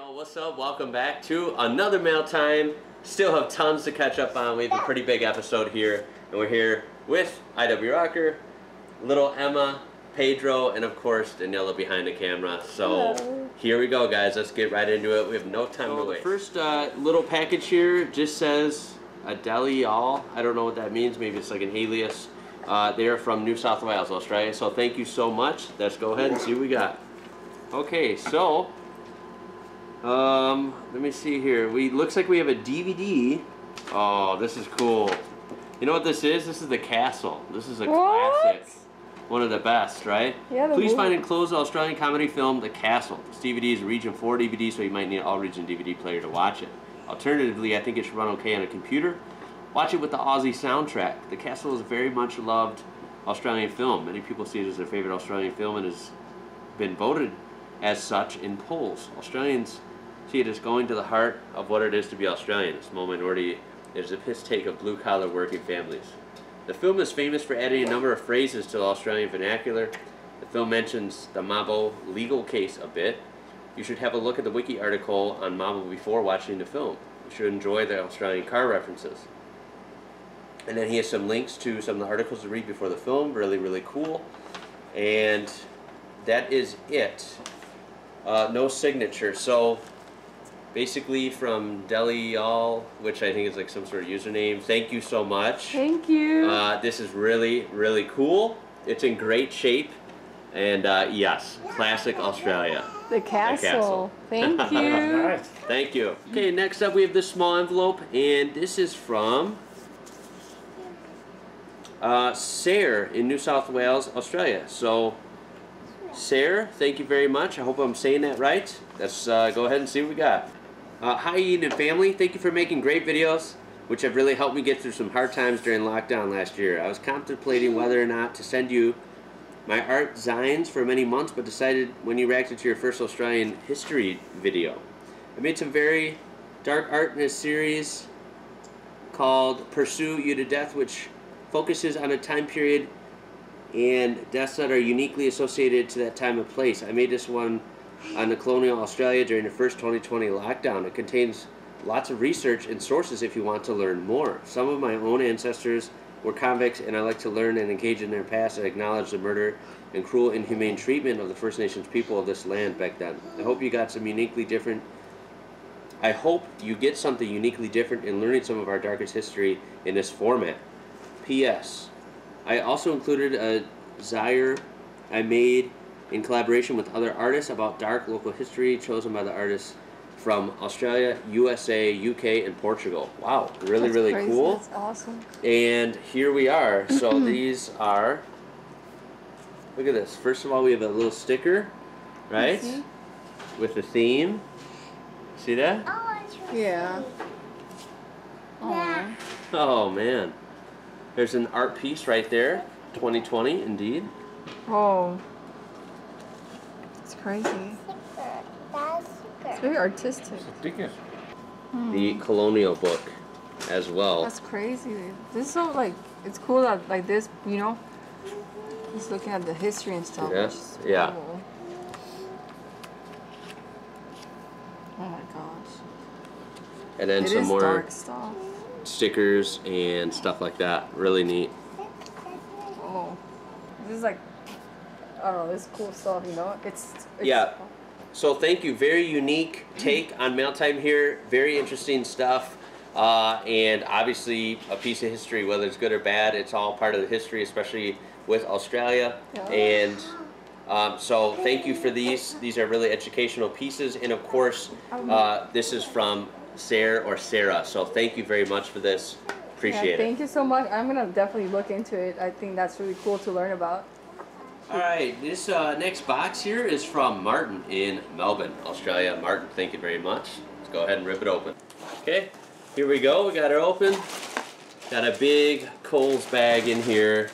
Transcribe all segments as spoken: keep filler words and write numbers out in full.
y'all, what's up? Welcome back to another mail time. Still have tons to catch up on. We have a pretty big episode here, and we're here with I W Rocker, little Emma, Pedro, and of course Daniella behind the camera. So hello. Here we go, guys. Let's get right into it. We have no time so to wait. First uh, little package here just says Adelial. I don't know what that means. Maybe it's like an alias. Uh, they are from New South Wales, Australia. So thank you so much. Let's go ahead and see what we got. Okay, so. Um, let me see here. We looks like we have a D V D. Oh, this is cool. You know what this is? This is The Castle. This is a what? classic. One of the best, right? Yeah, the Please movie. find enclosed Australian comedy film, The Castle. This D V D is a region four D V D, so you might need an all-region D V D player to watch it. Alternatively, I think it should run okay on a computer. Watch it with the Aussie soundtrack. The Castle is a very much loved Australian film. Many people see it as their favorite Australian film and has been voted as such in polls. Australians see it is going to the heart of what it is to be Australian. A small minority, it is a piss take of blue-collar working families. The film is famous for adding a number of phrases to the Australian vernacular. The film mentions the Mabo legal case a bit. You should have a look at the wiki article on Mabo before watching the film. You should enjoy the Australian car references. And then he has some links to some of the articles to read before the film. Really, really cool. And that is it. Uh, no signature. So basically from Adelial, which I think is like some sort of username. Thank you so much. Thank you. Uh, this is really, really cool. It's in great shape. And uh, yes, classic Australia. The Castle. The Castle. Thank you. Nice. Thank you. Okay, next up we have this small envelope. And this is from uh, Sarah in New South Wales, Australia. So Sarah, thank you very much. I hope I'm saying that right. Let's uh, go ahead and see what we got. Uh, hi Ian and family, thank you for making great videos which have really helped me get through some hard times during lockdown last year. I was contemplating whether or not to send you my art zines for many months, but decided when you reacted to your first Australian history video. I made some very dark art in a series called Pursue You to Death, which focuses on a time period and deaths that are uniquely associated to that time and place. I made this one on the colonial Australia during the first twenty twenty lockdown. It contains lots of research and sources if you want to learn more. Some of my own ancestors were convicts and I like to learn and engage in their past and acknowledge the murder and cruel inhumane treatment of the First Nations people of this land back then. I hope you got some uniquely different, I hope you get something uniquely different in learning some of our darkest history in this format. P S. I also included a zine I made in collaboration with other artists about dark local history chosen by the artists from Australia, U S A, U K, and Portugal. Wow, really, That's really crazy. cool. That's awesome. And here we are. So these are, look at this. First of all, we have a little sticker, right? Mm-hmm. With the theme. See that? Oh, it's really yeah. yeah. Oh, man. There's an art piece right there. twenty twenty, indeed. Oh. Crazy. Super. That's super. It's very artistic. It's hmm. The colonial book as well. That's crazy. This is so like it's cool that like this, you know. Just looking at the history and stuff. Yes. Which is yeah. Cool. Oh my gosh. And then it some more dark stuff. Stickers and stuff like that. Really neat. Oh. This is like I don't know, this is cool stuff, you know? It's, it's yeah. Cool. So thank you. Very unique take on mail time here. Very interesting stuff. Uh, and obviously a piece of history, whether it's good or bad, it's all part of the history, especially with Australia. Yeah. And um, so thank you for these. These are really educational pieces. And of course, uh, this is from Sarah or Sarah. So thank you very much for this. Appreciate yeah, thank it. Thank you so much. I'm going to definitely look into it. I think that's really cool to learn about. Alright, this uh, next box here is from Martin in Melbourne, Australia. Martin, thank you very much. Let's go ahead and rip it open. Okay, here we go. We got it open. Got a big Coles bag in here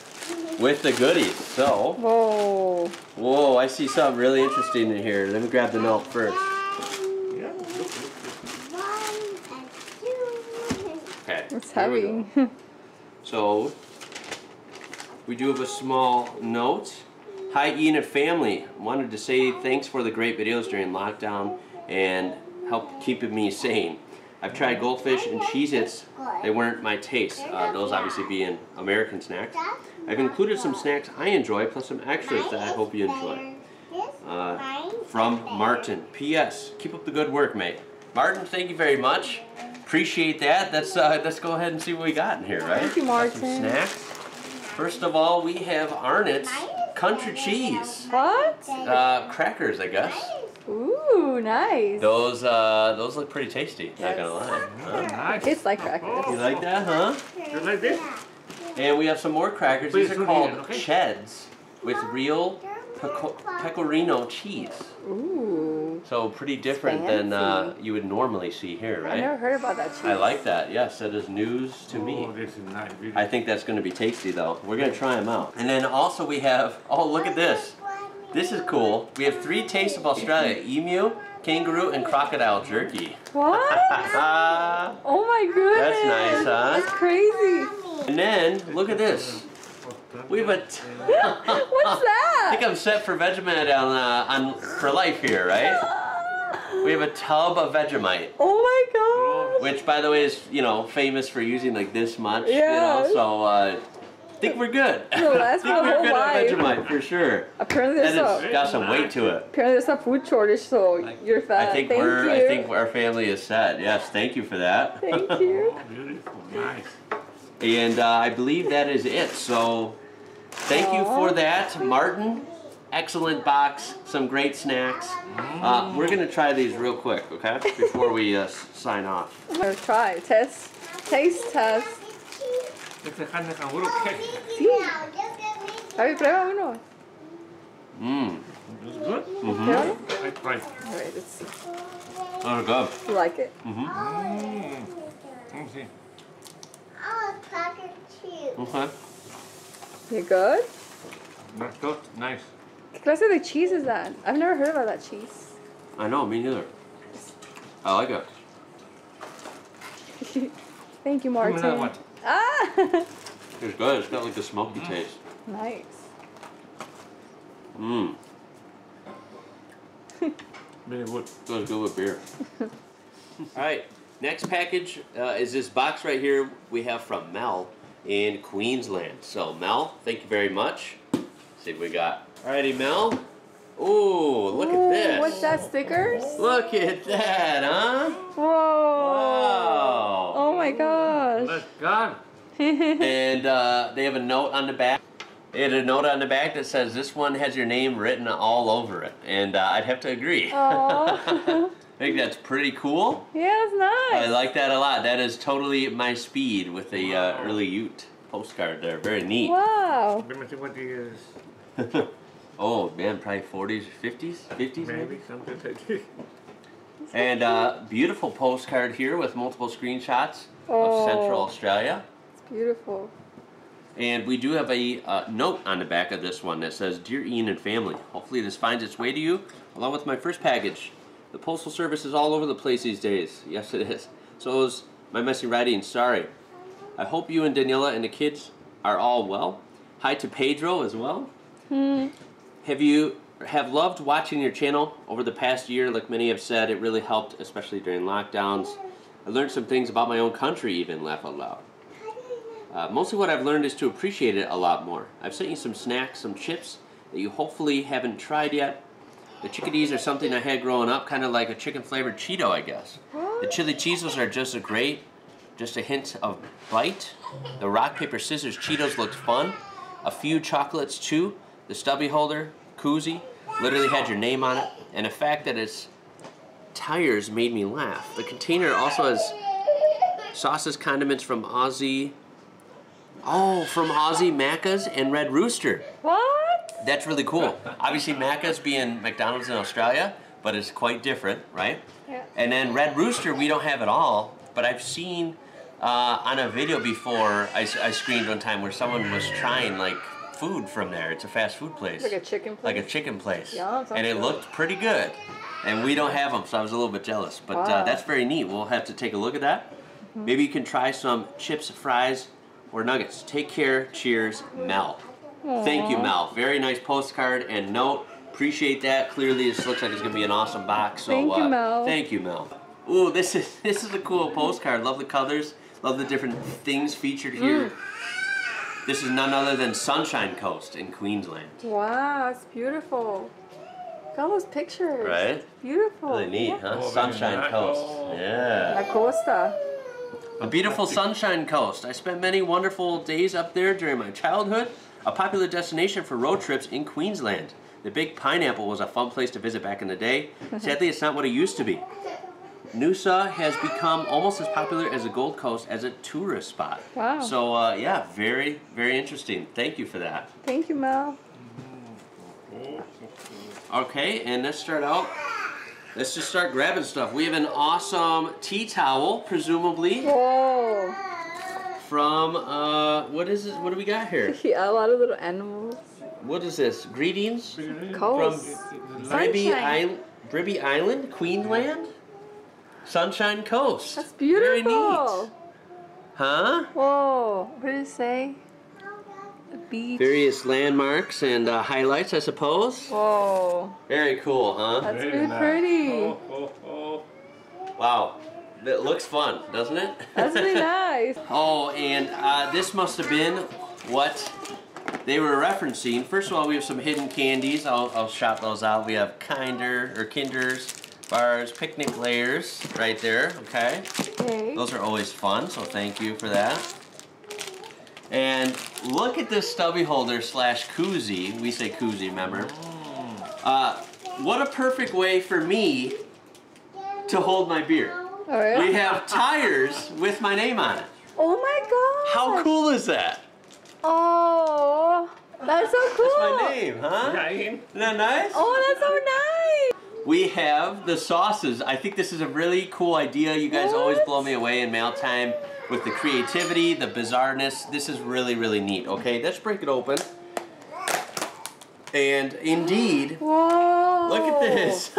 with the goodies. So, whoa. Whoa, I see something really interesting in here. Let me grab the note first. Yeah. Okay, it's heavy. So, we do have a small note. Hi Ian and family, wanted to say thanks for the great videos during lockdown and help keeping me sane. I've tried goldfish and Cheez-Its. They weren't my taste, uh, those obviously being American snacks. I've included some snacks I enjoy, plus some extras that I hope you enjoy. Uh, from Martin. P S Keep up the good work, mate. Martin, thank you very much. Appreciate that. Let's, uh, let's go ahead and see what we got in here, right? Thank you, Martin. Some snacks. First of all, we have Arnott's Country Cheese. What? Uh, crackers, I guess. Ooh, nice. Those uh, those look pretty tasty, yes. Not gonna lie. Huh? Nice. It's like crackers. You like that, huh? You like this? And we have some more crackers. Please, these are called okay. Cheds with real Pecorino cheese. Ooh. So pretty different fancy than uh, you would normally see here, right? I never heard about that cheese. I like that. Yes, that is news to oh, me. Oh, this is nice. I think that's gonna be tasty though. We're gonna try them out. And then also we have, oh look at this. This is cool. We have three tastes of Australia: emu, kangaroo, and crocodile jerky. What? Oh my goodness. That's nice, huh? That's crazy. And then, look at this. We have a... What's that? I think I'm set for Vegemite on, uh, on, for life here, right? We have a tub of Vegemite. Oh my gosh. Which, by the way, is, you know, famous for using like this much. Yeah. You know, so... Uh, I think we're good. No, that's I think we're good life. on Vegemite, for sure. Apparently there's and it's a, got some weight to it. Apparently there's a food shortage, so I, you're fat. I think, thank we're, you. I think our family is set. Yes, thank you for that. Thank you. Oh, beautiful, nice. And uh, I believe that is it. So thank Aww. you for that, Martin. Excellent box, some great snacks. Uh, we're going to try these real quick, okay, before we uh, sign off. I'm going to try. Test, taste test. Sí. A ver, prueba uno. Mmm. It's good. Mm-hmm. All right, let's see. Oh, God. You like it? Mm-hmm. Mm. Let me see. Oh, it's cracker cheese. Okay. You good? That's good. Nice. What class of cheese is that? I've never heard about that cheese. I know, me neither. I like it. Thank you, Martin. Give me that one. Ah! It's good. It's got like a smoky mm. taste. Nice. Mmm. Maybe what goes good with beer. All right. Next package uh, is this box right here. We have from Mel in Queensland. So Mel, thank you very much. Let's see what we got. Alrighty, Mel. Ooh, look Ooh, at this. What's that? Stickers? Look at that, huh? Whoa! Wow! Oh my gosh! Let's go. And uh, they have a note on the back. They had a note on the back that says, "This one has your name written all over it," and uh, I'd have to agree. I think that's pretty cool. Yeah, it's nice. I like that a lot. That is totally my speed with a wow. uh, early Ute postcard there. Very neat. Wow. Let me see what it is. Oh man, probably forties, fifties, fifties maybe? Maybe, something like that. And uh, beautiful postcard here with multiple screenshots oh, of Central Australia. It's beautiful. And we do have a uh, note on the back of this one that says, "Dear Ian and family, hopefully this finds its way to you, along with my first package. The Postal Service is all over the place these days." Yes, it is. "So is my messy writing, sorry. I hope you and Daniella and the kids are all well. Hi to Pedro as well. Hmm. Have you have loved watching your channel over the past year? Like many have said, it really helped, especially during lockdowns. I learned some things about my own country, even laugh out loud. Uh, mostly what I've learned is to appreciate it a lot more. I've sent you some snacks, some chips that you hopefully haven't tried yet. The chickadees are something I had growing up, kind of like a chicken-flavored Cheeto, I guess. The chili Cheezels are just a great, just a hint of bite. The rock, paper, scissors Cheetos looked fun. A few chocolates, too. The stubby holder, koozie, literally had your name on it, and the fact that its tires made me laugh. The container also has sauces, condiments from Aussie, oh, from Aussie Macca's and Red Rooster." What? That's really cool. Obviously Macca's being McDonald's in Australia, but it's quite different, right? Yeah. And then Red Rooster, we don't have it all, but I've seen uh, on a video before I, I screened one time where someone was trying like food from there. It's a fast food place. Like a chicken place? Like a chicken place. Yeah, and it good. looked pretty good. And we don't have them, so I was a little bit jealous. But wow. uh, that's very neat. We'll have to take a look at that. Mm-hmm. Maybe you can try some chips, fries, or nuggets. Take care. Cheers, Mel. Aww. Thank you, Mel. Very nice postcard and note. Appreciate that. Clearly, this looks like it's going to be an awesome box. So, thank you, uh, Mel. Thank you, Mel. Ooh, this is this is a cool postcard. Love the colors. Love the different things featured here. Mm. This is none other than Sunshine Coast in Queensland. Wow, it's beautiful. Look at all those pictures. Right? It's beautiful. Really neat, yeah. huh? Oh, Sunshine Coast. Yeah. La Costa. A beautiful Sunshine Coast. I spent many wonderful days up there during my childhood. A popular destination for road trips in Queensland. The Big Pineapple was a fun place to visit back in the day. Sadly, it's not what it used to be. Noosa has become almost as popular as the Gold Coast as a tourist spot. Wow. So, uh, yeah, very, very interesting. Thank you for that. Thank you, Mel. Okay, and let's start out. Let's just start grabbing stuff. We have an awesome tea towel, presumably. Whoa. From, uh, what is this? What do we got here? Yeah, a lot of little animals. What is this? Greetings? Coast. From Bribie Island, Bribie Island, Queensland? Sunshine Coast. That's beautiful. Very neat. Huh? Whoa. What did it say? The beach. Various landmarks and uh, highlights, I suppose. Whoa. Very cool, huh? That's really pretty. Oh, oh, oh. Wow. That looks fun, doesn't it? That's really nice. Oh, and uh, this must have been what they were referencing. First of all, we have some hidden candies. I'll, I'll shout those out. We have Kinder, or Kinders. Bars, picnic layers, right there, okay? Okay. Those are always fun, so thank you for that. And look at this stubby holder slash koozie. We say koozie, remember? Uh, what a perfect way for me to hold my beer. Oh, yeah? We have tires with my name on it. Oh my god! How cool is that? Oh, that's so cool. That's my name, huh? Name. Isn't that nice? Oh, that's so nice. We have the sauces. I think this is a really cool idea. You guys what? always blow me away in mail time with the creativity, the bizarreness. This is really, really neat. Okay, let's break it open. And indeed, Whoa. look at this.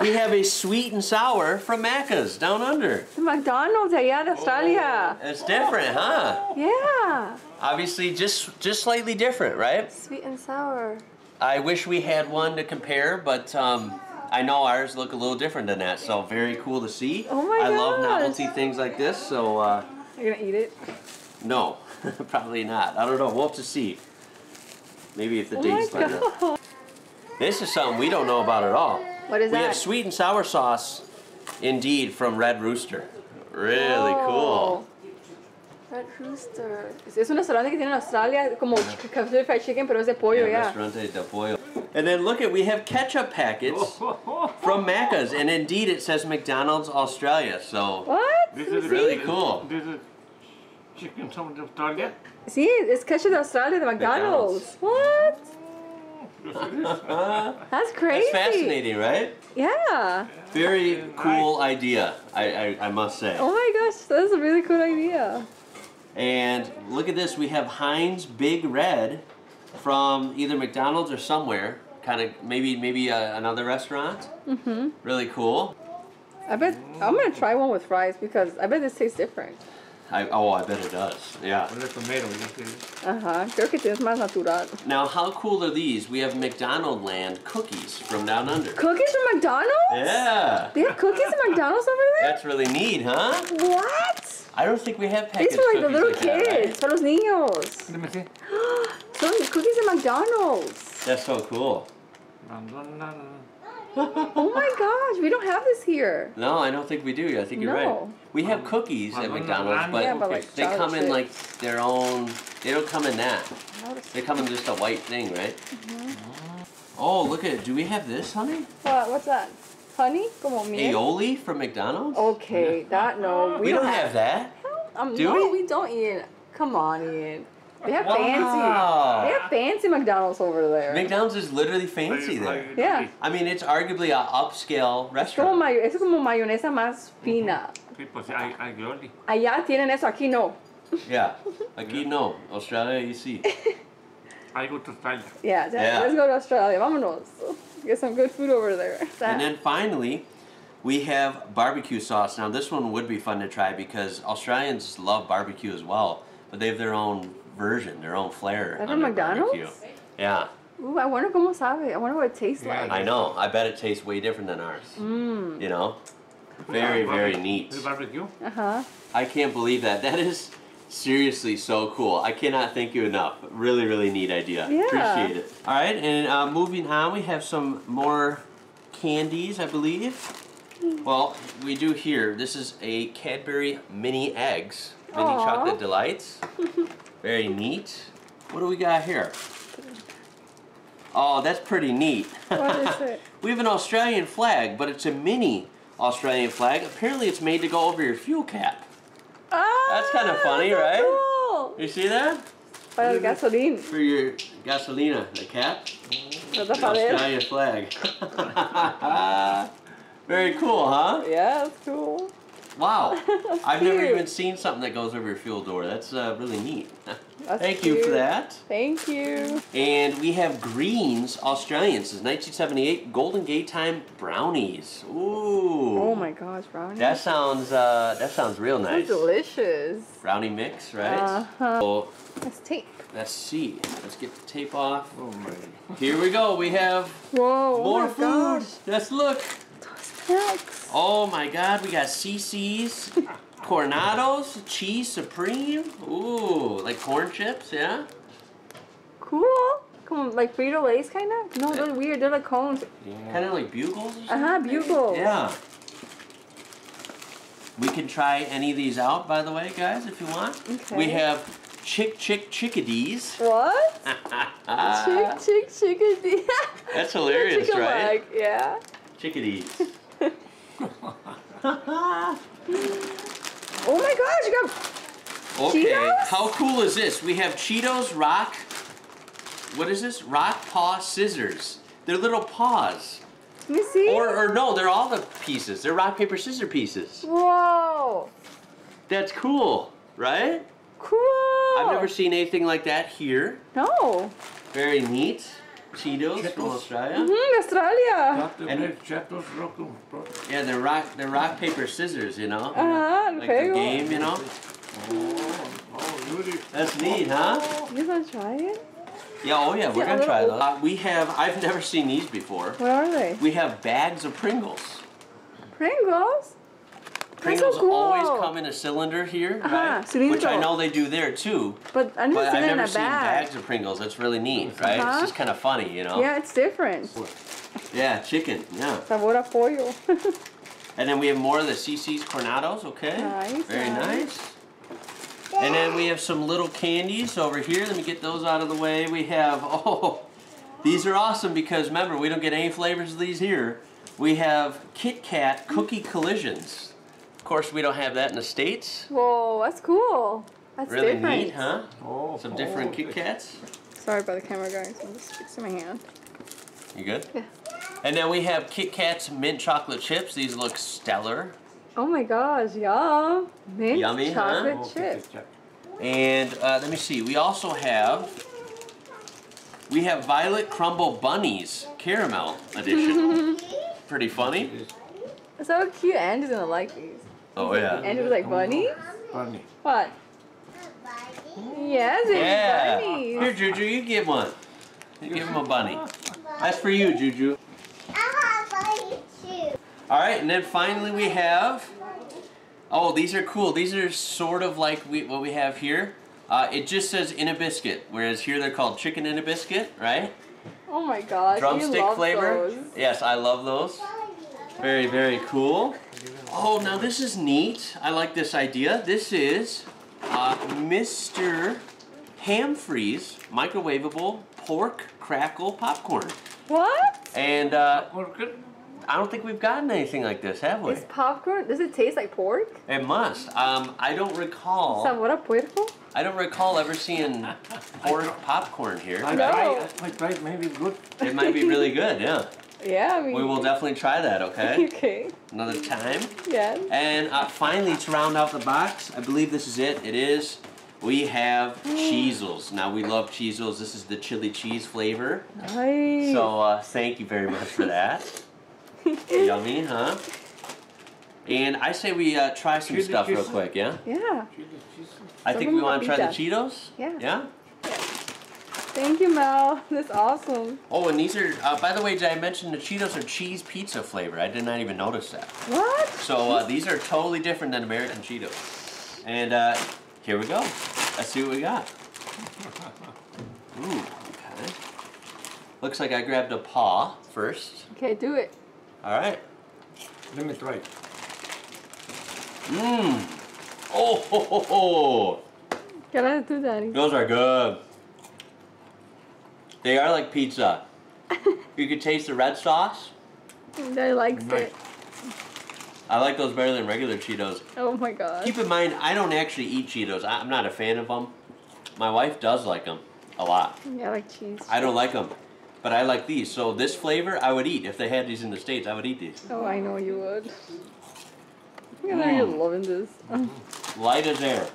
We have a sweet and sour from Macca's down under. The McDonald's allá in Australia. Oh, it's different, huh? Yeah. Obviously, just just slightly different, right? Sweet and sour. I wish we had one to compare, but um, I know ours look a little different than that, so very cool to see. Oh my god! I love novelty things like this, so... Uh, Are you gonna eat it? No, probably not. I don't know, we'll have to see. Maybe if the dates like that. This is something we don't know about at all. What is that? We have sweet and sour sauce, indeed, from Red Rooster. Really cool. Red Rooster. Es un restaurante que tiene en Australia como Kentucky Fried Chicken, pero es de pollo, yeah. Restaurante de pollo. And then look at, we have ketchup packets from Macca's, and indeed it says McDonald's Australia. So what? This is really see? cool. This is chicken from Australia. See, it's ketchup de Australia, the McDonald's. McDonald's. What? That's crazy. That's fascinating, right? Yeah. Very cool idea. I, I I must say. Oh my gosh, that's a really cool idea. And look at this, we have Heinz Big Red from either McDonald's or somewhere, kind of maybe maybe a, another restaurant. Mm-hmm. Really cool. I bet I'm gonna try one with fries because I bet this tastes different. I, oh, I bet it does. Yeah. Uh huh. Creo que tienes más natural. Now, how cool are these? We have McDonald Land cookies from down under. Cookies from McDonald's? Yeah. They have cookies at McDonald's over there. That's really neat, huh? What? I don't think we have packaged cookies. These are like the little like kids, that, right? For los niños. Let me see. Those cookies at McDonald's. That's so cool. Oh my gosh, we don't have this here. No, I don't think we do. I think you're no. right. We have cookies at McDonald's, but, yeah, but like they come in like their own. They don't come in that. They come in just a white thing, right? Mm-hmm. Oh, look at it. Do we have this, honey? What? What's that? Honey? Como miel? Aioli from McDonald's? Okay, that no. We, we don't, don't have, have that. Um, Do no, we? we don't, Ian. Come on, Ian. They have wow. fancy. They have fancy McDonald's over there. McDonald's is literally fancy there. Yeah. I mean, it's arguably an upscale restaurant. Como mayo, es como mayonesa más fina. Mm-hmm. Allá tienen eso, aquí no. Yeah, aquí no. Australia, you see. I go to Australia. Yeah, yeah, let's go to Australia. Vámonos. Get some good food over there. And then finally, we have barbecue sauce. Now this one would be fun to try because Australians love barbecue as well, but they have their own version, their own flair. That's from McDonald's? Barbecue. Yeah. Ooh, I wonder cómo sabe. I wonder what it tastes yeah, like. I know. I bet it tastes way different than ours. Mm. You know? Very, very neat. Barbecue. Uh-huh. I can't believe that. That is seriously so cool. I cannot thank you enough. Really, really neat idea. Yeah. Appreciate it. All right, and uh, moving on, we have some more candies, I believe. Mm. Well, we do here. This is a Cadbury Mini Eggs. Mini Aww. Chocolate Delights. Very neat. What do we got here? Oh, that's pretty neat. What is it? We have an Australian flag, but it's a mini Australian flag. Apparently it's made to go over your fuel cap. Oh, that's kind of funny, that's right? Cool. You see that? For your gasoline. For your gasolina, the cap. The Australian flag. Very cool, huh? Yeah, it's cool. Wow. I've never even seen something that goes over your fuel door. That's uh, really neat. That's Thank cute. you for that. Thank you. And we have Greens Australian. This is nineteen seventy-eight Golden Gate Time brownies. Ooh. Oh my gosh, brownies. That sounds uh, that sounds real nice. That's delicious. Brownie mix, right? Uh-huh. So, let's tape. Let's see. Let's get the tape off. Oh my. Here we go. We have Whoa, more oh food. Gosh. Let's look. Oh my God, we got C C's, Coronados, Cheese Supreme, ooh, like corn chips, yeah? Cool. Come on, like Frito-Lays kind of? No, they're weird, they're like cones. Yeah. Kind of like bugles or something? Uh-huh, bugles. Yeah. We can try any of these out, by the way, guys, if you want. Okay. We have Chick Chick Chickadees. What? Chick Chick Chickadees. That's hilarious, chick right? Yeah. Chickadees. Oh my gosh, you got okay, Cheetos? How cool is this? We have Cheetos Rock, what is this? Rock Paw Scissors. They're little paws. Let me see. Or, or no, they're all the pieces. They're rock, paper, scissor pieces. Whoa. That's cool, right? Cool. I've never seen anything like that here. No. Very neat. Cheetos Cheetos. from Australia. Mm-hmm, Australia. And they're Cheetos rock. Yeah, they're rock, they're rock paper scissors, you know. Uh-huh, like the game, you know. That's neat, huh? You gonna try it? Yeah, oh yeah, we're gonna try those. Uh, we have, I've never seen these before. Where are they? We have bags of Pringles. Pringles? Pringles so cool. always come in a cylinder here, uh-huh. right? Cilindro. Which I know they do there too. But, I but I've never seen bag. bags of Pringles. That's really neat, right? Uh-huh. It's just kind of funny, you know? Yeah, it's different. Yeah, chicken, yeah. Sabor pollo. And then we have more of the C C's Cornados, okay? Nice. Very nice. nice. Yeah. And then we have some little candies over here. Let me get those out of the way. We have, oh, these are awesome because remember, we don't get any flavors of these here. We have Kit Kat Cookie Collisions. Of course, we don't have that in the States. Whoa, that's cool. That's really different. Really neat, huh? Oh, Some oh. different Kit Kats. Sorry about the camera, guys. I'm just fixing my hand. You good? Yeah. And then we have Kit Kats Mint Chocolate Chips. These look stellar. Oh my gosh, yum. Mint Yummy, chocolate huh? chips. And uh, let me see. We also have, we have Violet Crumble Bunnies Caramel Edition. Pretty funny. So cute. Andy's gonna like these. Oh yeah. And it was like bunnies? Bunny. What? Bunny? Yes, it's yeah. bunnies. Here, Juju, you get one. You give him a bunny. That's for you, Juju. I want a bunny too. Alright, and then finally we have... Oh, these are cool. These are sort of like we, what we have here. Uh, it just says in a biscuit, whereas here they're called chicken in a biscuit, right? Oh my gosh, Drumstick you love flavor. Those. Yes, I love those. Very, very cool. Oh, now this is neat. I like this idea. This is uh, Mister Hamfrey's microwavable pork crackle popcorn. What? And uh, I don't think we've gotten anything like this, have we? Is popcorn? Does it taste like pork? It must. Um, I don't recall. Sabor a puerco? I don't recall ever seeing pork popcorn here. I know. It might be good. It might be really good. Yeah. Yeah, I mean, we will definitely try that, okay? Okay. Another time. Yeah. And uh, finally, to round out the box, I believe this is it. It is. We have Cheezels. Now, we love Cheezels. This is the chili cheese flavor. Nice. So, uh, thank you very much for that. Yummy, huh? And I say we uh, try some chili stuff cheese. real quick, yeah? Yeah. I think we want to try the Cheetos? Yeah. Yeah? Yeah. Thank you, Mel. That's awesome. Oh, and these are, uh, by the way, did I mention the Cheetos are cheese pizza flavor? I did not even notice that. What? So uh, these are totally different than American Cheetos. And uh, here we go. Let's see what we got. Ooh, okay. Looks like I grabbed a paw first. Okay, do it. All right. Let me try it. Mmm. Oh, ho, ho, ho. Can I do that? Those are good. They are like pizza. You can taste the red sauce. I like it. I like those better than regular Cheetos. Oh my god. Keep in mind, I don't actually eat Cheetos. I, I'm not a fan of them. My wife does like them a lot. Yeah, I like cheese. I don't like them, but I like these. So this flavor, I would eat. If they had these in the States, I would eat these. Oh, I know you would. I know mm. you're loving this. Light as air.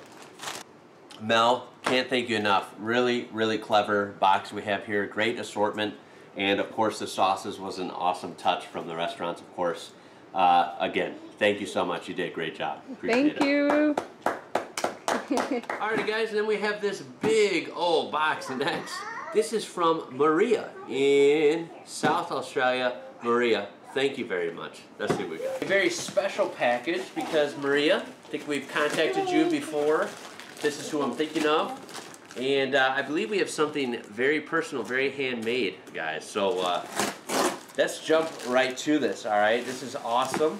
Mel, can't thank you enough. Really, really clever box we have here. Great assortment. And of course, the sauces was an awesome touch from the restaurants, of course. Uh, again, thank you so much. You did a great job. Appreciate thank it. you. Alrighty, guys, and then we have this big old box, and that's, this is from Maria in South Australia. Maria, thank you very much. Let's see what we got. A very special package because Maria, I think we've contacted you before. This is who I'm thinking of. And uh, I believe we have something very personal, very handmade, guys. So uh, let's jump right to this, all right? This is awesome.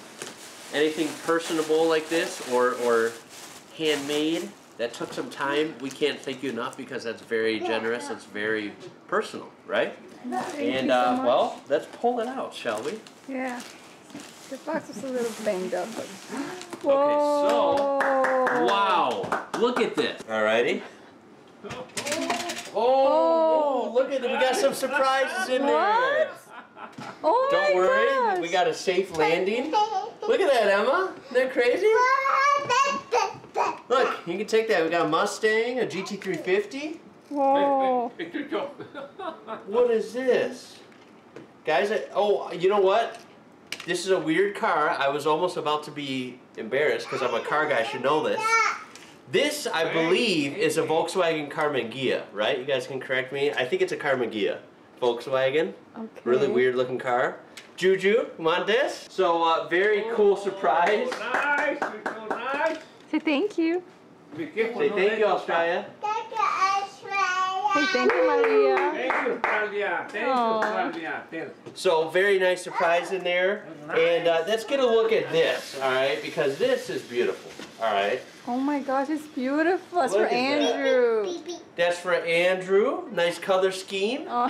Anything personable like this or, or handmade that took some time, we can't thank you enough because that's very generous. It's very personal, right? Thank and, uh, so well, let's pull it out, shall we? Yeah. The box is a little banged up. But... Whoa. Okay, so, wow, look at this. Alrighty. Oh, oh, look at it. We got some surprises in there. What? Oh Don't my worry, gosh. we got a safe landing. Look at that, Emma. Isn't that crazy? Look, you can take that. We got a Mustang, a G T three fifty. Whoa. What is this? Guys, I, oh, you know what? This is a weird car. I was almost about to be embarrassed because I'm a car guy. I should know this. This, I believe, is a Volkswagen Karmann Ghia, right? You guys can correct me. I think it's a Karmann Ghia. Volkswagen. Okay. Really weird looking car. Juju, you want this? So, uh, very cool surprise. Oh, nice. So nice. Say thank you. Say thank you, Australia. Thank you, Australia. Hey, thank you, Maria. Thank you, Claudia. Thank Aww. you, Claudia. Thank you. So, very nice surprise in there. Nice. And uh, let's get a look at this, all right? Because this is beautiful, all right? Oh my gosh, it's beautiful. That's look for Andrew. That. That's for Andrew. Nice color scheme. Oh.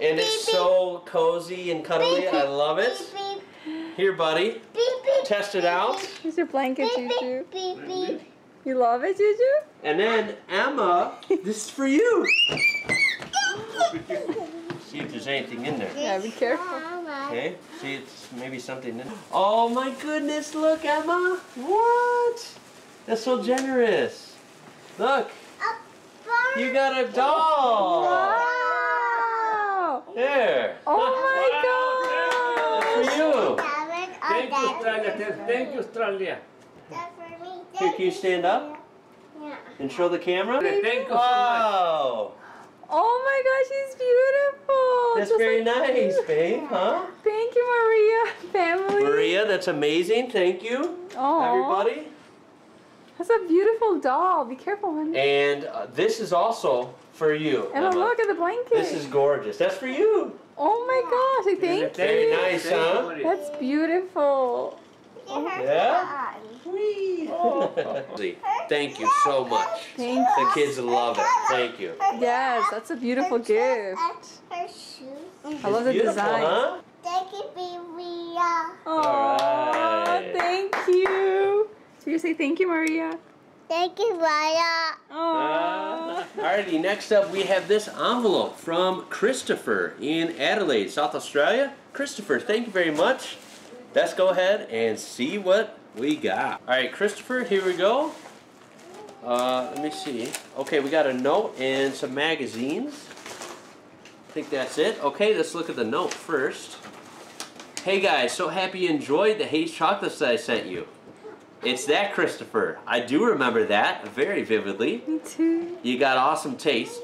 And it's so cozy and cuddly. I love it. Here, buddy. Test it out. Here's your blanket, Juju. You love it, Juju? And then, Emma, this is for you. See if there's anything in there. Yeah, be careful. Okay, see, it's maybe something in there. Oh my goodness, look, Emma. What? That's so generous. Look, you got a doll. Wow. There. Oh my gosh. That's for you. Thank you, Australia. Thank you, Australia. Here, can you stand up? Yeah. And show the camera? Thank you. Wow. Oh my gosh, she's beautiful. That's Just very like nice, you. babe, huh? Thank you, Maria, family. Maria, that's amazing. Thank you, Aww. everybody. That's a beautiful doll. Be careful, honey. And uh, this is also for you. And look at the blanket. This is gorgeous. That's for you. Oh my gosh, I thank very you. Very nice, huh? That's beautiful. Yeah. Whee. Thank you so much. Thank you. The kids love it. Thank you. Yes, that's a beautiful gift. Her shoes. I love the design. Huh? Thank you, baby. All right. Thank you. So you say thank you, Maria. Thank you, Maria. Uh, Alrighty, next up we have this envelope from Christopher in Adelaide, South Australia. Christopher, thank you very much. Let's go ahead and see what we got. All right, Christopher, here we go. Uh, let me see. Okay, we got a note and some magazines. I think that's it. Okay, let's look at the note first. Hey guys, so happy you enjoyed the Haze chocolates that I sent you. It's that, Christopher. I do remember that very vividly. Me too. You got awesome taste.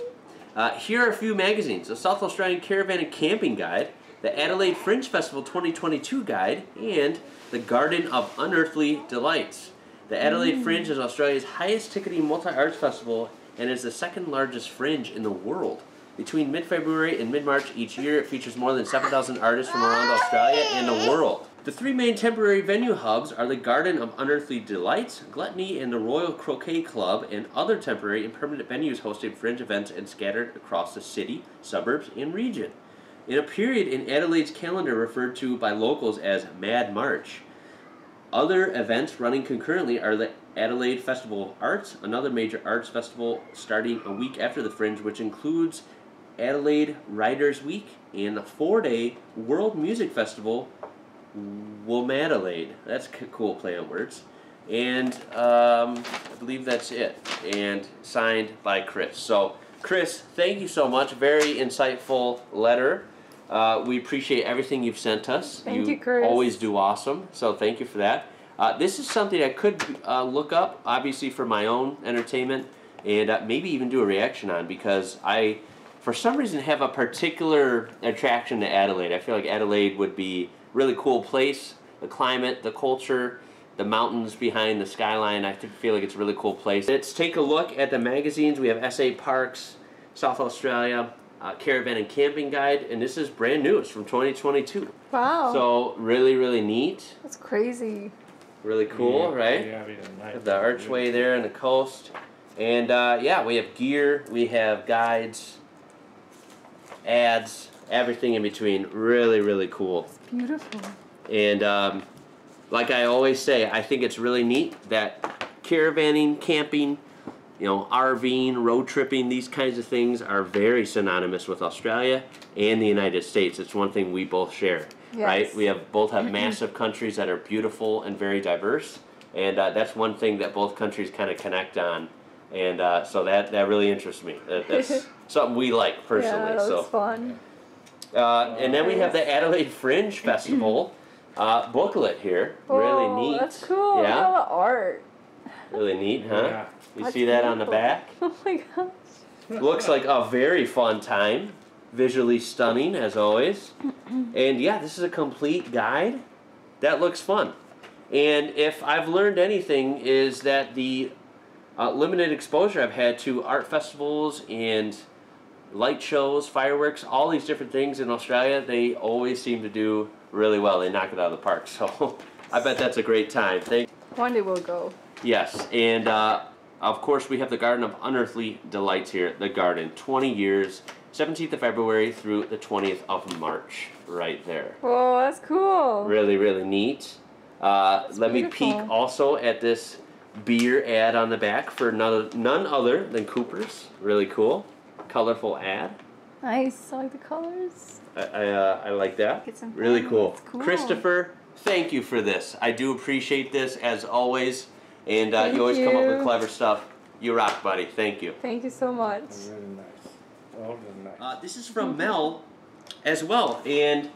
Uh, here are a few magazines: the South Australian Caravan and Camping Guide, the Adelaide Fringe Festival twenty twenty-two Guide, and the Garden of Unearthly Delights. The Adelaide mm. Fringe is Australia's highest ticketing multi-arts festival and is the second largest fringe in the world. Between mid-February and mid-March each year, it features more than seven thousand artists from around Australia and the world. The three main temporary venue hubs are the Garden of Unearthly Delights, Gluttony, and the Royal Croquet Club, and other temporary and permanent venues hosting fringe events and scattered across the city, suburbs, and region. In a period in Adelaide's calendar referred to by locals as Mad March. Other events running concurrently are the Adelaide Festival of Arts, another major arts festival starting a week after the Fringe, which includes Adelaide Writers Week and the four-day World Music Festival, Womadelaide. That's a cool play on words. And um, I believe that's it. And signed by Chris. So, Chris, thank you so much. Very insightful letter. Uh, we appreciate everything you've sent us. Thank you, Chris. You always do awesome. So, thank you for that. Uh, this is something I could uh, look up, obviously, for my own entertainment, and uh, maybe even do a reaction on, because I... for some reason, have a particular attraction to Adelaide. I feel like Adelaide would be a really cool place. The climate, the culture, the mountains behind the skyline, I feel like it's a really cool place. Let's take a look at the magazines. We have S A Parks, South Australia, uh, Caravan and Camping Guide, and this is brand new. It's from twenty twenty-two. Wow. So really, really neat. That's crazy. Really cool, yeah, right? Yeah, nice. The archway there and the coast. And uh, yeah, we have gear, we have guides, ads, everything in between. Really, really cool. It's beautiful. And um, like I always say, I think it's really neat that caravanning, camping, you know, RVing, road tripping, these kinds of things are very synonymous with Australia and the United States. It's one thing we both share, yes. right? We have both have massive countries that are beautiful and very diverse, and uh, that's one thing that both countries kind of connect on. And uh, so that, that really interests me. That, that's something we like personally. Yeah, that so. was fun. Uh, and then we have the Adelaide Fringe Festival uh, booklet here. Oh, really neat. That's cool. Yeah. Look at all the art. Really neat, huh? Yeah. You that's see that beautiful. on the back? Oh my gosh. Looks like a very fun time. Visually stunning, as always. And yeah, this is a complete guide. That looks fun. And if I've learned anything, is that the Uh, limited exposure I've had to art festivals and light shows, fireworks, all these different things in Australia, they always seem to do really well. They knock it out of the park. So I bet that's a great time. They... One day we'll go. Yes. And uh, of course we have the Garden of Unearthly Delights here. The Garden, twenty years, seventeenth of February through the twentieth of March, right there. Oh, that's cool. Really, really neat. Uh, let beautiful. me peek also at this beer ad on the back for none, none other than Cooper's. Really cool, colorful ad. Nice. I like the colors. I I, uh, I like that. Really cool. cool. Christopher, thank you for this. I do appreciate this as always, and uh, you always you. come up with clever stuff. You rock, buddy. Thank you. Thank you so much. Really nice. Really nice. Uh, this is from Mel, as well, and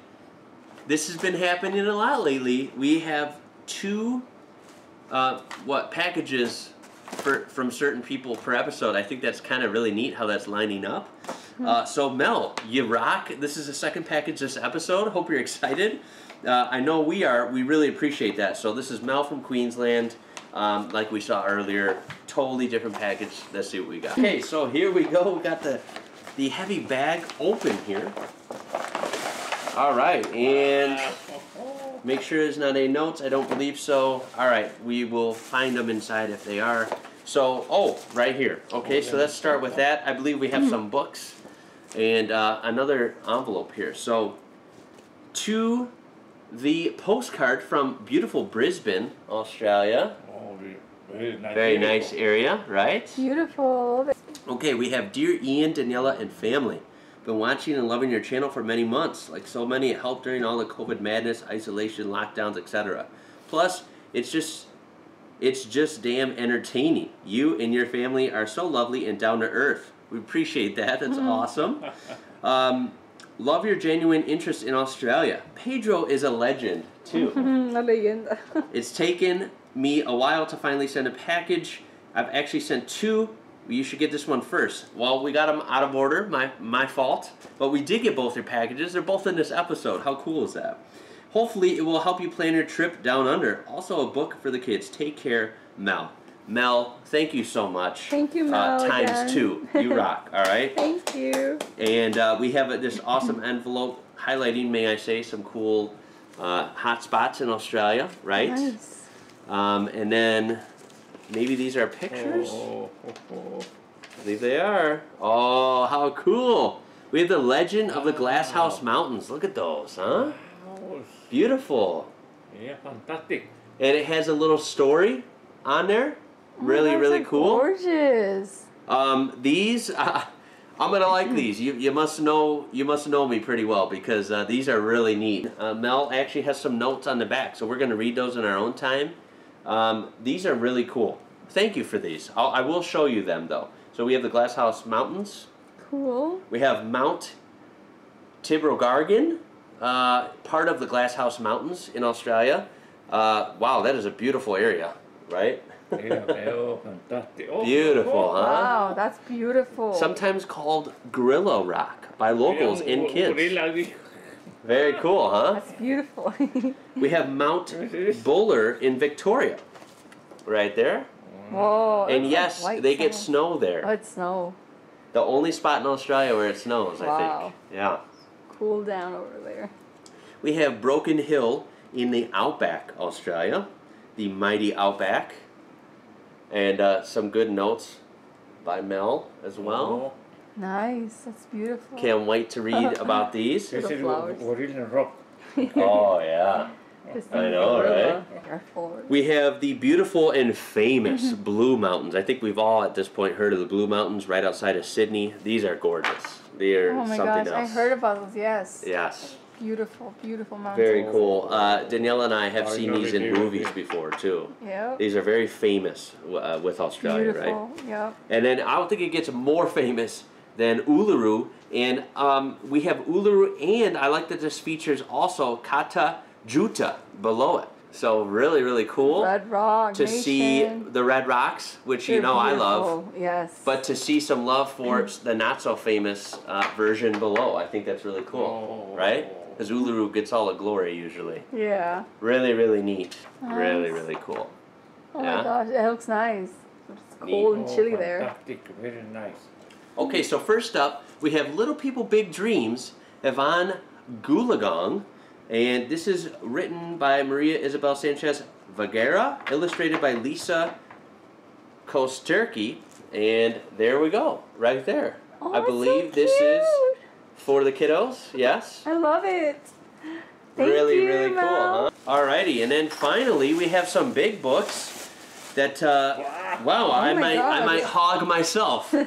this has been happening a lot lately. We have two. Uh, what packages for, from certain people per episode. I think that's kind of really neat how that's lining up. Uh, so Mel, you rock. This is the second package this episode. Hope you're excited. Uh, I know we are. We really appreciate that. So this is Mel from Queensland. Um, like we saw earlier, totally different package. Let's see what we got. Okay, so here we go. We got the, the heavy bag open here. All right, and... make sure there's not any notes. I don't believe so. All right, we will find them inside if they are. So, oh, right here. Okay, so let's start with that. I believe we have some books and uh, another envelope here. So, to the postcard from beautiful Brisbane, Australia. Very nice area, right? Beautiful. Okay, we have Dear Ian, Daniella, and Family. Been watching and loving your channel for many months. Like so many, it helped during all the COVID madness, isolation, lockdowns, et cetera. Plus, it's just it's just damn entertaining. You and your family are so lovely and down to earth. We appreciate that. That's awesome. Um, love your genuine interest in Australia. Pedro is a legend, too. A legend. It's taken me a while to finally send a package. I've actually sent two. you should get this one first. Well, we got them out of order, my my fault, but we did get both their packages. They're both in this episode. How cool is that? Hopefully it will help you plan your trip down under. Also a book for the kids. Take care, Mel. Mel, thank you so much. Thank you, Mel. Uh, times again. two. You rock, all right? Thank you. And uh, we have a, this awesome envelope highlighting, may I say, some cool uh, hot spots in Australia, right? Nice. Um, and then maybe these are pictures. Oh, oh, oh. I believe they are. Oh, how cool. We have the legend of the Glass House Mountains. Look at those, huh? Beautiful. Yeah, fantastic. And it has a little story on there. Really, oh, really cool. Gorgeous. Um, these, uh, I'm gonna like these. You, you must know, you must know me pretty well because uh, these are really neat. Uh, Mel actually has some notes on the back, so we're gonna read those in our own time. Um, these are really cool. Thank you for these. I'll, I will show you them though. So we have the Glass House Mountains. Cool. We have Mount Tibbrogargan. Uh, part of the Glass House Mountains in Australia. Uh, wow, that is a beautiful area, right? Beautiful, huh? Wow, that's beautiful. Sometimes called Gorilla Rock by locals and kids. Very cool, huh? That's beautiful. We have Mount Buller in Victoria, right there. Whoa! And yes, like they snow. Get snow there. Oh, it's snow. The only spot in Australia where it snows, wow. I think. Yeah. Cool down over there. We have Broken Hill in the Outback, Australia, the mighty Outback, and uh, some good notes by Mel as well. Oh. Nice, that's beautiful. Can't wait to read about these. This is original rock. Oh yeah, I know, right? We have the beautiful and famous Blue Mountains. I think we've all at this point heard of the Blue Mountains right outside of Sydney. These are gorgeous. Oh my gosh, else. I heard about those, yes. Yes. Beautiful, beautiful mountains. Very cool. Uh, Danielle and I have oh, seen these in movies it. before, too. Yeah. These are very famous uh, with Australia, beautiful. Right? Beautiful, yep. And then I don't think it gets more famous than Uluru. And um, we have Uluru, and I like that this features also Kata Juta below it. So really, really cool Red Rock to Nation. See the Red Rocks, which They're you know beautiful. I love. Yes. But to see some love for mm. the not so famous uh, version below, I think that's really cool, oh. right? Because Uluru gets all the glory usually. Yeah. Really, really neat. Nice. Really, really cool. Oh yeah? My gosh, it looks nice. It's cold neat. And chilly oh, there. Very nice. Okay, so first up, we have Little People Big Dreams, Yvonne Goolagong. And this is written by Maria Isabel Sanchez Vergara, illustrated by Lisa Kosterki. And there we go, right there. Oh, I believe so this is for the kiddos, yes? I love it. Thank really, you, really Mel. Cool, huh? Alrighty, and then finally we have some big books that, uh, wow, wow oh I, might, I might hog myself. We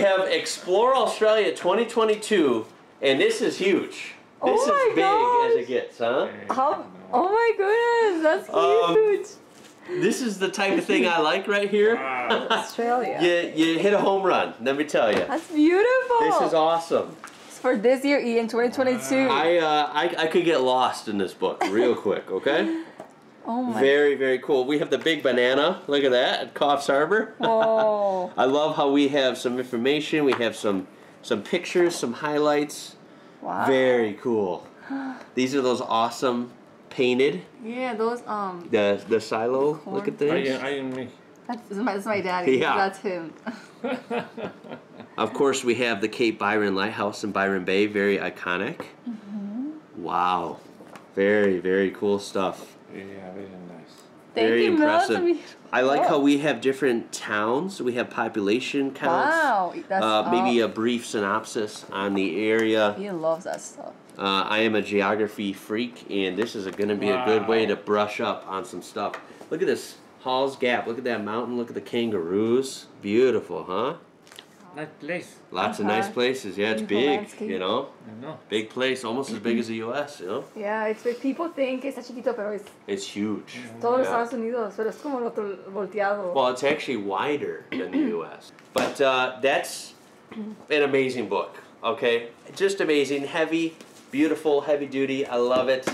have Explore Australia twenty twenty-two, and this is huge. This oh is big gosh. As it gets, huh? How, oh my goodness, that's huge! Um, this is the type of thing I like right here. Australia. you, you hit a home run, let me tell you. That's beautiful! This is awesome. It's for this year, Ian, twenty twenty-two. I, uh, I, I could get lost in this book real quick, okay? Oh my. Very, very cool. We have the big banana, look at that, at Coffs Harbour. Oh. I love how we have some information, we have some, some pictures, some highlights. Wow. Very cool. These are those awesome painted. Yeah, those um. The the silo. Corn. Look at this. I, I, I me. That's, that's my daddy. Yeah. That's him. Of course, we have the Cape Byron Lighthouse in Byron Bay. Very iconic. Mm-hmm. Wow. Very very cool stuff. Yeah, very nice. Thank very you, impressive. Mel, I like oh. how we have different towns. We have population counts. Wow, that's uh, maybe awesome. A brief synopsis on the area. He loves that stuff. Uh, I am a geography freak, and this is going to be wow. a good way to brush up on some stuff. Look at this Halls Gap. Look at that mountain. Look at the kangaroos. Beautiful, huh? Nice place. Lots uh-huh. of nice places. Yeah, it's beautiful big. Landscape. You know, I know, big place, almost mm-hmm. as big as the U S You know. Yeah, it's what people think it's chiquito, pero it's. It's huge. Mm-hmm. Todos los Estados Unidos, pero es como el otro volteado. Well, it's actually wider than the U S But uh, that's an amazing book. Okay, just amazing, heavy, beautiful, heavy duty. I love it.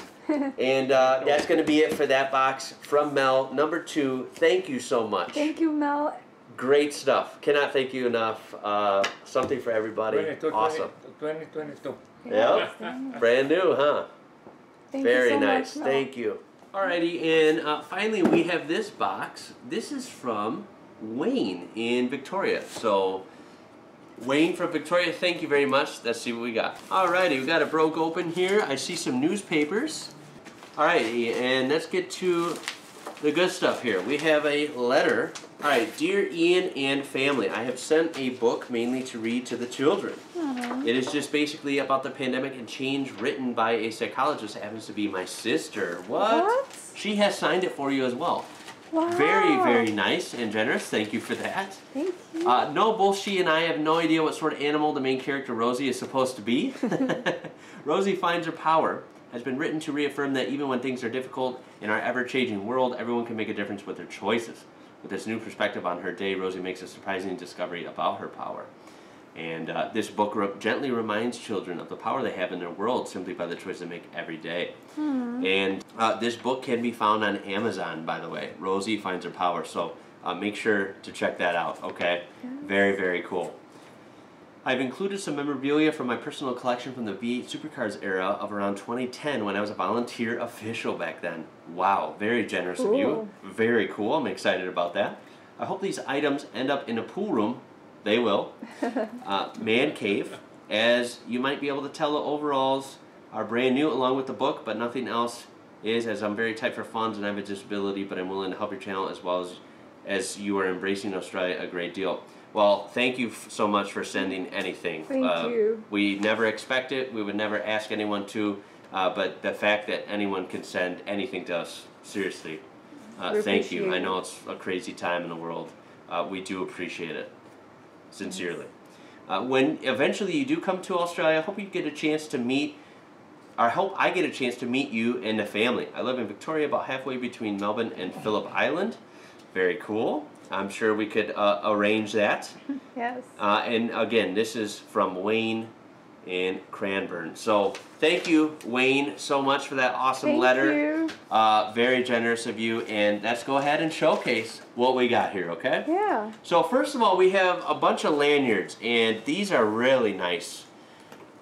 And uh, that's going to be it for that box from Mel number two. Thank you so much. Thank you, Mel. Great stuff. Cannot thank you enough. Uh, something for everybody. Awesome. twenty twenty-two. Yep. Brand new, huh? Thank Very you so nice. Much, thank you. Alrighty, and uh, finally we have this box. This is from Wayne in Victoria. So, Wayne from Victoria, thank you very much. Let's see what we got. Alrighty, we got a broke open here. I see some newspapers. Alrighty, and let's get to the good stuff here. We have a letter. Alright, dear Ian and family, I have sent a book mainly to read to the children. Mm-hmm. It is just basically about the pandemic and change, written by a psychologist that happens to be my sister. What? What? She has signed it for you as well. Wow. Very, very nice and generous. Thank you for that. Thank you. Uh, no, both she and I have no idea what sort of animal the main character Rosie is supposed to be. Rosie Finds Her Power has been written to reaffirm that even when things are difficult in our ever-changing world, everyone can make a difference with their choices. With this new perspective on her day, Rosie makes a surprising discovery about her power. And uh, this book re gently reminds children of the power they have in their world simply by the choice they make every day. Mm. And uh, this book can be found on Amazon, by the way. Rosie Finds Her Power, so uh, make sure to check that out, okay? Yeah. Very, very cool. I've included some memorabilia from my personal collection from the V eight Supercars era of around twenty ten, when I was a volunteer official back then. Wow, very generous Ooh. Of you. Very cool, I'm excited about that. I hope these items end up in a pool room. They will. Uh, man cave. As you might be able to tell, the overalls are brand new along with the book, but nothing else is, as I'm very tight for funds and I have a disability, but I'm willing to help your channel as well as, as you are embracing Australia a great deal. Well, thank you so much for sending anything. Thank uh, you. We never expect it. We would never ask anyone to. Uh, but the fact that anyone can send anything to us, seriously, uh, thank you. I know it's a crazy time in the world. Uh, we do appreciate it, sincerely. Yes. Uh, when eventually you do come to Australia, I hope you get a chance to meet, or I hope I get a chance to meet you and the family. I live in Victoria, about halfway between Melbourne and Phillip Island. Very cool. I'm sure we could uh, arrange that. Yes. Uh, and again, this is from Wayne in Cranbourne. So thank you, Wayne, so much for that awesome thank letter. You. Uh, very generous of you. And let's go ahead and showcase what we got here, okay? Yeah. So first of all, we have a bunch of lanyards, and these are really nice.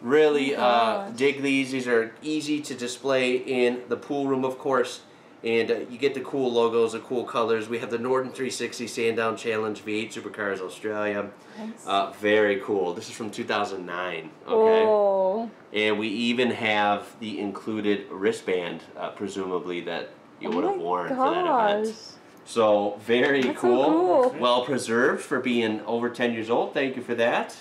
Really uh, dig these. These are easy to display in the pool room, of course. And uh, you get the cool logos, the cool colors. We have the Norton three sixty Sandown Challenge V eight Supercars Australia. Nice. Uh, very cool. This is from two thousand nine. Okay. Oh. And we even have the included wristband, uh, presumably that you oh would have worn gosh. For that event. So very That's cool. So cool. Well preserved for being over ten years old. Thank you for that.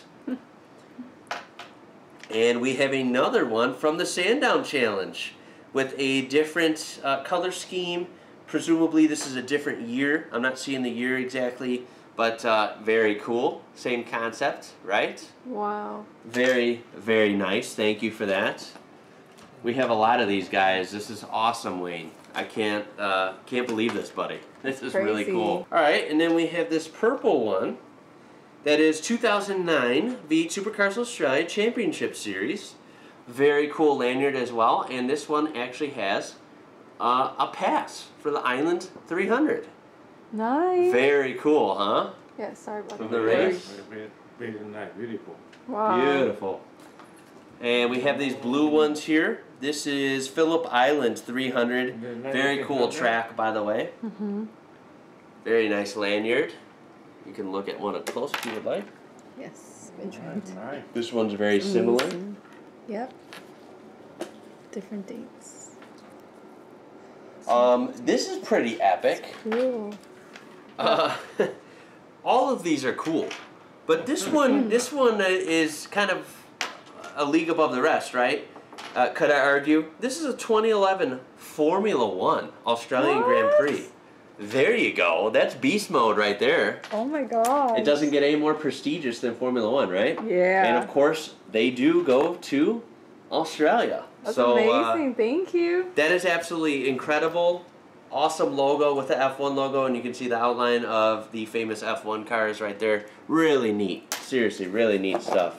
And we have another one from the Sandown Challenge, with a different uh, color scheme. Presumably this is a different year. I'm not seeing the year exactly, but uh, very cool. Same concept, right? Wow. Very, very nice. Thank you for that. We have a lot of these guys. This is awesome, Wayne. I can't, uh, can't believe this, buddy. This That's is crazy. Really cool. All right, and then we have this purple one. That is two thousand nine V eight Supercars Australia Championship Series. Very cool lanyard as well, and this one actually has uh, a pass for the Island three hundred. Nice. Very cool, huh? Yeah, sorry about that. The race. Very, very, very nice, beautiful. Wow. Beautiful. And we have these blue ones here. This is Phillip Island three hundred. Very cool track, by the way. Mm-hmm. Very nice lanyard. You can look at one up close if you would like. Yes, been tried. Nice. This one's very similar. Mm-hmm. Yep. Different dates. Um, this is pretty epic. Cool. Uh, all of these are cool, but this one, this one is kind of a league above the rest, right? Uh, could I argue? This is a twenty eleven Formula One Australian what? Grand Prix. There you go. That's beast mode right there. Oh my god. It doesn't get any more prestigious than Formula One, right? Yeah. And of course, they do go to Australia. That's so, amazing. Uh, Thank you. That is absolutely incredible. Awesome logo with the F one logo, and you can see the outline of the famous F one cars right there. Really neat. Seriously, really neat stuff.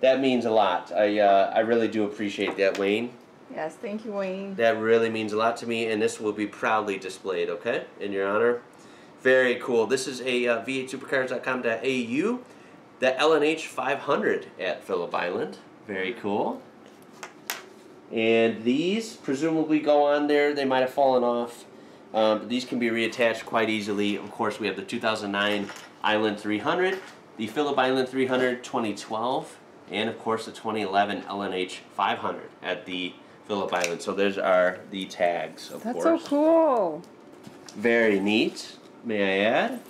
That means a lot. I, uh, I really do appreciate that, Wayne. Yes, thank you, Wayne. That really means a lot to me, and this will be proudly displayed, okay? In your honor. Very cool. This is a uh, v eight supercars dot com dot a u. The L N H five hundred at Phillip Island. Very cool. And these presumably go on there. They might have fallen off. Um, but these can be reattached quite easily. Of course, we have the two thousand nine Island three hundred, the Phillip Island three hundred twenty twelve, and of course the twenty eleven L N H five hundred at the Phillip Island. So there's our the tags, of course. That's so cool. Very neat, may I add.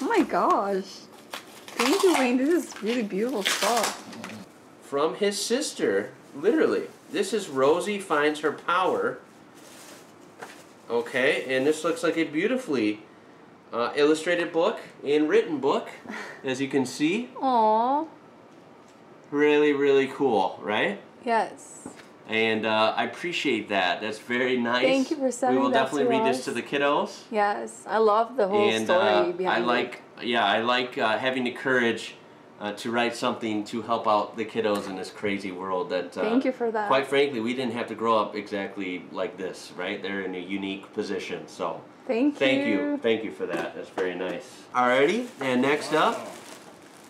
Oh my gosh. Thank you, Wayne. This is really beautiful stuff. From his sister, literally. This is Rosie Finds Her Power. Okay, and this looks like a beautifully uh, illustrated book and written book, as you can see. Aww. Really, really cool, right? Yes. And uh, I appreciate that. That's very nice. Thank you for sending that. We will that definitely read us. this to the kiddos. Yes, I love the whole and, story uh, behind I like, it. Yeah, I like uh, having the courage uh, to write something to help out the kiddos in this crazy world. That uh, Thank you for that. Quite frankly, we didn't have to grow up exactly like this, right? They're in a unique position, so. Thank you. Thank you. Thank you for that. That's very nice. Alrighty, and next up,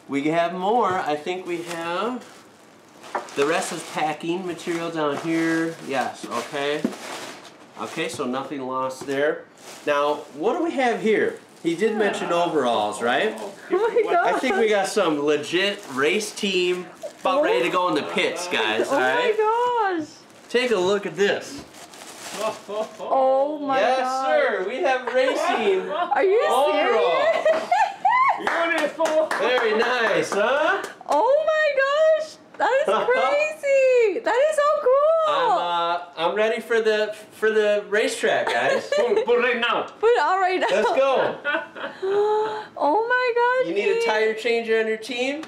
we have more. I think we have the rest is packing material down here. Yes, okay. Okay, so nothing lost there. Now, what do we have here? He did mention overalls, right? Oh my gosh. I think we got some legit race team about oh. ready to go in the pits, guys. Oh all right? my gosh. Take a look at this. Oh my gosh. Yes, God. sir. We have racing Are you overalls. Serious? Beautiful. Very nice, huh? Oh my gosh. That is crazy. That is so cool. I'm, uh, I'm ready for the for the racetrack, guys. put, put it right now. Put it all right now. Let's go. Oh my gosh. You need a tire changer on your team?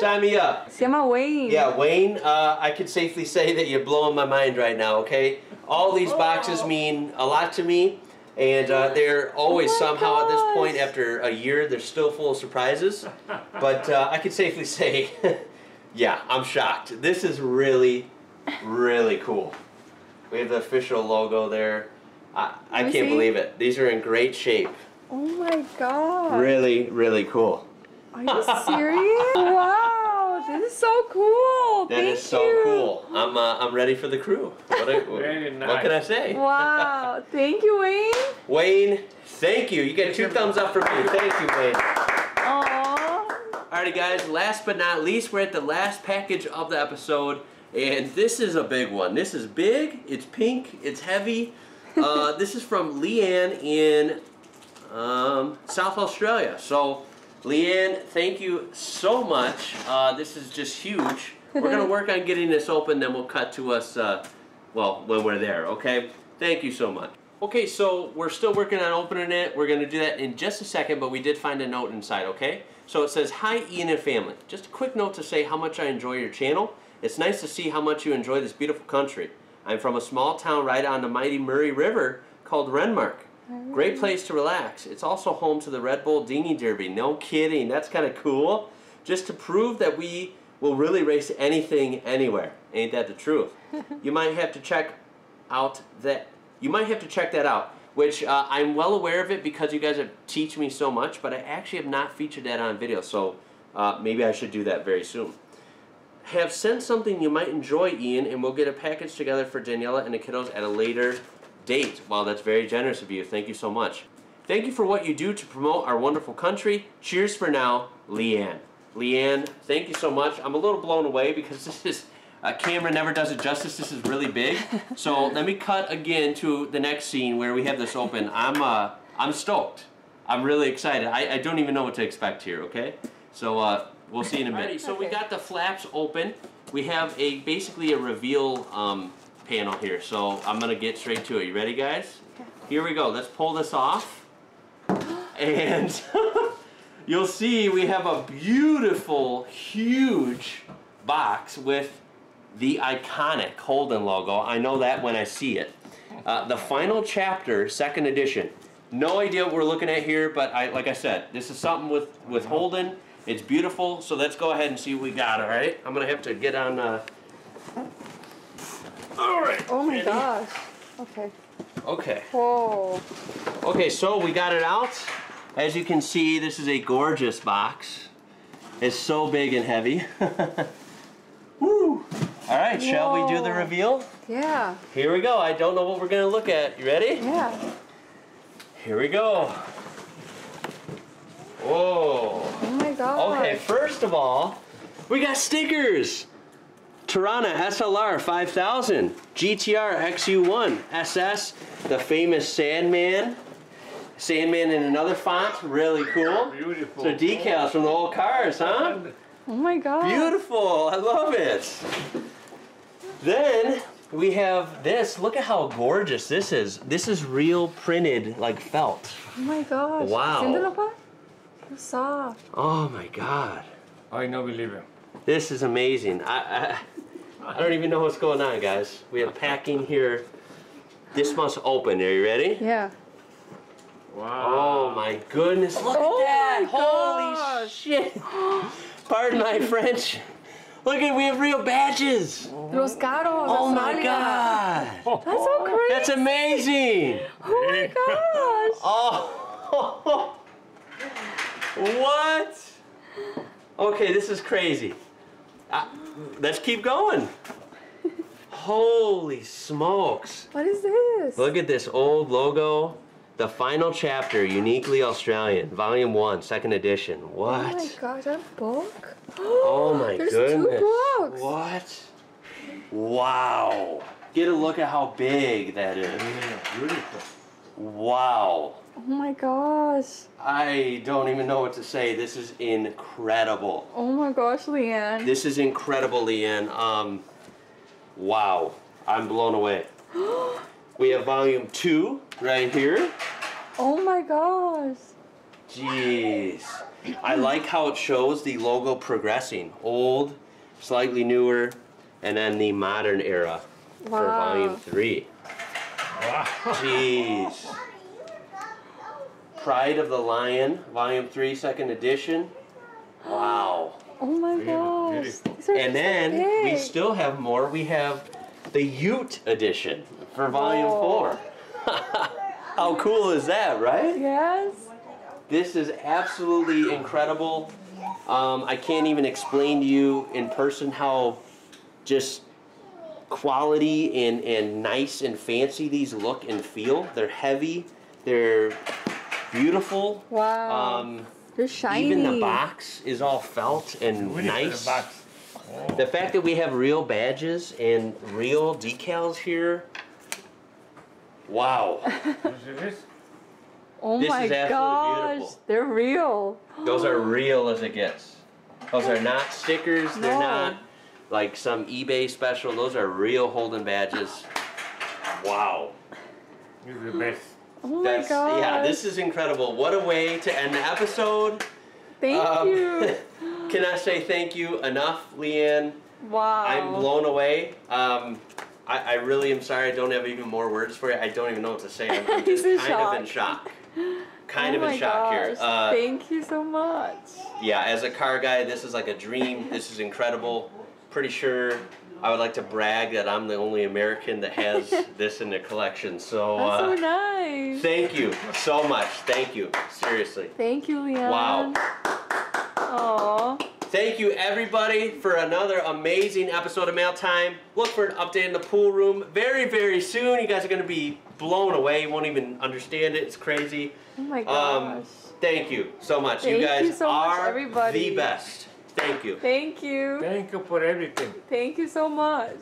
Sign me up. Se llama Wayne. Yeah, Wayne, uh, I could safely say that you're blowing my mind right now, okay? All these boxes oh. mean a lot to me. And uh, they're always oh somehow gosh. at this point, after a year, they're still full of surprises. But uh, I could safely say... Yeah, I'm shocked. This is really, really cool. We have the official logo there. I, I can't see? believe it. These are in great shape. Oh my god. Really, really cool. Are you serious? Wow, this is so cool. That Thank is so you. cool. I'm, uh, I'm ready for the crew. What, I, Very nice. what can I say? Wow. Thank you, Wayne. Wayne, thank you. You get two thumbs up for me. Thank you, Wayne. Aww. Alrighty guys, last but not least, we're at the last package of the episode, and this is a big one. This is big, it's pink, it's heavy. Uh, this is from Leanne in um, South Australia. So, Leanne, thank you so much. Uh, this is just huge. We're going to work on getting this open, then we'll cut to us, uh, well, when we're there, okay? Thank you so much. Okay, so we're still working on opening it. We're going to do that in just a second, but we did find a note inside, okay? So it says, "Hi Ian and family. Just a quick note to say how much I enjoy your channel. It's nice to see how much you enjoy this beautiful country. I'm from a small town right on the mighty Murray River called Renmark. Great place to relax. It's also home to the Red Bull Dinghy Derby." No kidding, that's kind of cool. "Just to prove that we will really race anything anywhere. Ain't that the truth? You might have to check out that. You might have to check that out. Which uh, I'm well aware of it because you guys have teach me so much, but I actually have not featured that on video, so uh, maybe I should do that very soon. Have sent something you might enjoy, Ian, and we'll get a package together for Daniella and the kiddos at a later date." Wow, that's very generous of you. Thank you so much. "Thank you for what you do to promote our wonderful country. Cheers for now, Leanne." Leanne, thank you so much. I'm a little blown away because this is... A camera never does it justice. This is really big. So let me cut again to the next scene where we have this open. I'm uh, I'm stoked. I'm really excited. I, I don't even know what to expect here, okay? So uh, we'll see in a minute. Alrighty, so okay. we got the flaps open. We have a basically a reveal um, panel here. So I'm going to get straight to it. You ready, guys? Okay. Here we go. Let's pull this off. And you'll see we have a beautiful, huge box with the iconic Holden logo. I know that when I see it. Uh, the Final Chapter, second edition. No idea what we're looking at here, but I, like I said, this is something with, with Holden. It's beautiful, so let's go ahead and see what we got, all right? I'm gonna have to get on, uh... all right. Oh my Ready? gosh, okay. Okay. Whoa. Okay, so we got it out. As you can see, this is a gorgeous box. It's so big and heavy. Woo! All right, Whoa. Shall we do the reveal? Yeah. Here we go. I don't know what we're going to look at. You ready? Yeah. Here we go. Whoa. Oh my God. Okay, first of all, we got stickers. Tirana S L R five thousand, G T R X U one, S S, the famous Sandman. Sandman in another font, really cool. Beautiful. So decals from the old cars, huh? Oh my God. Beautiful, I love it. Then we have this, look at how gorgeous this is. This is real printed like felt. Oh my gosh. Wow. It's soft. Oh my God. I no believe it. This is amazing. I, I I don't even know what's going on, guys. We have packing here. This must open. Are you ready? Yeah. Wow. Oh my goodness. Look oh at that. Holy gosh. Shit. Pardon my French. Look at, we have real badges. Los Gatos. Oh my God. That's so crazy. That's amazing. Oh my gosh. Oh. What? Okay, this is crazy. Uh, let's keep going. Holy smokes. What is this? Look at this old logo. The final chapter, uniquely Australian, volume one, second edition. What? Oh my gosh, that book? Oh my There's goodness. There's two books. What? Wow. Get a look at how big that is. Yeah, beautiful. Wow. Oh my gosh. I don't even know what to say. This is incredible. Oh my gosh, Leanne. This is incredible, Leanne. Um, wow. I'm blown away. We have volume two right here. Oh my gosh. Jeez. I like how it shows the logo progressing. Old, slightly newer, and then the modern era wow. for volume three. Wow. Jeez. Pride of the Lion, Volume three, Second Edition. Wow. Oh my gosh. And then we still have more. We have the Ute Edition for Volume four. How cool is that, right? Yes. This is absolutely incredible. Um, I can't even explain to you in person how just quality and, and nice and fancy these look and feel. They're heavy. They're beautiful. Wow. Um, They're shiny. Even the box is all felt and nice. The, box. Oh. The fact that we have real badges and real decals here. Wow. Oh this my is absolutely gosh. Beautiful. They're real. Those are real as it gets. Those are not stickers. No. They're not like some eBay special. Those are real Holden badges. Wow. You're the best. Oh my That's, gosh. Yeah, this is incredible. What a way to end the episode. Thank um, you. Can I say thank you enough, Leanne? Wow. I'm blown away. Um, I, I really am sorry. I don't have even more words for you. I don't even know what to say. I'm, I'm just kind shock. of in shock. Kind oh of in shock gosh. here. Uh, thank you so much. Yeah, as a car guy, this is like a dream. This is incredible. Pretty sure I would like to brag that I'm the only American that has this in their collection. So, That's uh, so nice. Thank you so much. Thank you. Seriously. Thank you, Leanne. Wow. Aww. Thank you, everybody, for another amazing episode of Mail Time. Look for an update in the pool room very, very soon. You guys are going to be blown away. You won't even understand it. It's crazy. Oh, my gosh. Um, thank you so much. Thank you guys you so are much, everybody. the best. Thank you. Thank you. Thank you for everything. Thank you so much.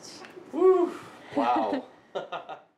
Woo. Wow.